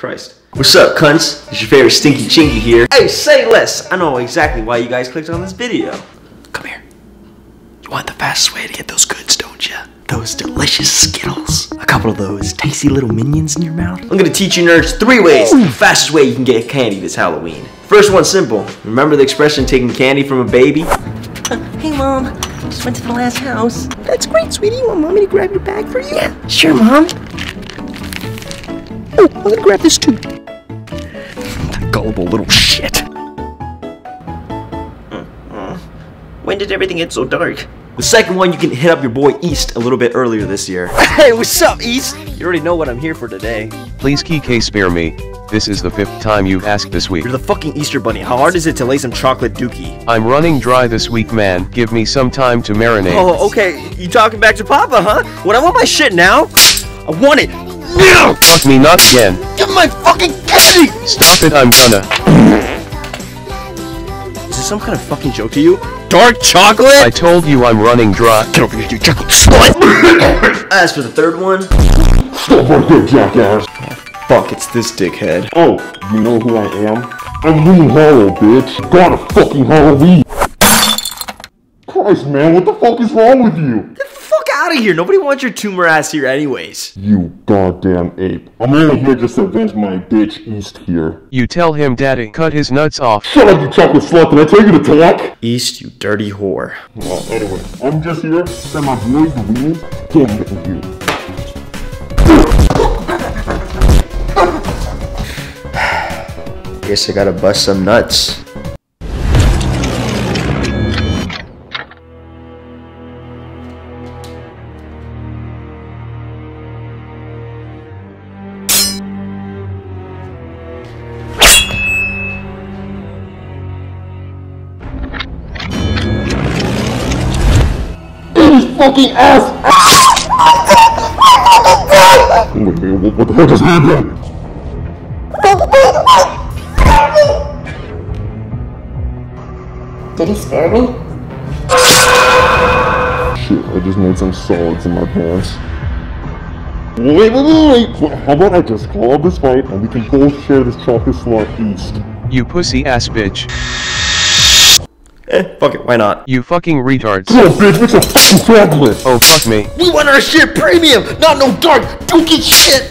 Christ. What's up, cunts? It's your favorite Stinky Chinky here. Hey, say less! I know exactly why you guys clicked on this video. Come here. You want the fastest way to get those goods, don't ya? Those delicious Skittles. A couple of those tasty little minions in your mouth. I'm gonna teach you nerds 3 ways. The fastest way you can get candy this Halloween. First one's simple. Remember the expression taking candy from a baby? Hey, Mom. I just went to the last house. That's great, sweetie. You want Mommy to grab your bag for you? Yeah, sure, Mom. Oh, I'm gonna grab this too. That gullible little shit. When did everything get so dark? The second one, you can hit up your boy East a little bit earlier this year. Hey, what's up, East? You already know what I'm here for today. Please, Kike, spare me. This is the 5th time you've asked this week. You're the fucking Easter Bunny. How hard is it to lay some chocolate dookie? I'm running dry this week, man. Give me some time to marinate. Oh, okay. You talking back to Papa, huh? When I want my shit now, I want it. No! Fuck me not again. Give my fucking candy! Stop it, I'm gonna. Is this some kind of fucking joke to you? Dark chocolate? I told you I'm running dry. Get over here, you chocolate slut! As for the third one... Stop right there, jackass. Oh, fuck, it's this dickhead. Oh, you know who I am? I'm Louie Hollow, bitch. Got a fucking Halloween. Christ, man, what the fuck is wrong with you? Out of here. Nobody wants your tumor ass here anyways. You goddamn ape. I'm only here just to avenge my bitch East here. You tell him daddy cut his nuts off. Shut up, you chocolate slut. Did I tell you to talk? East, you dirty whore. Well, anyway, I'm just here to send my boy the wheel. Can't get with you. Guess I gotta bust some nuts. Fucking ass! What the hell just happened? Did he spare me? Shit, I just made some solids in my pants. Wait, how about I just call up this fight and we can both share this chocolate slot, East? You pussy ass bitch. Eh, fuck it, why not? You fucking retards. Oh, bitch, what's a fucking chocolate? Oh, fuck me. We want our shit premium, not no dark, dookie shit!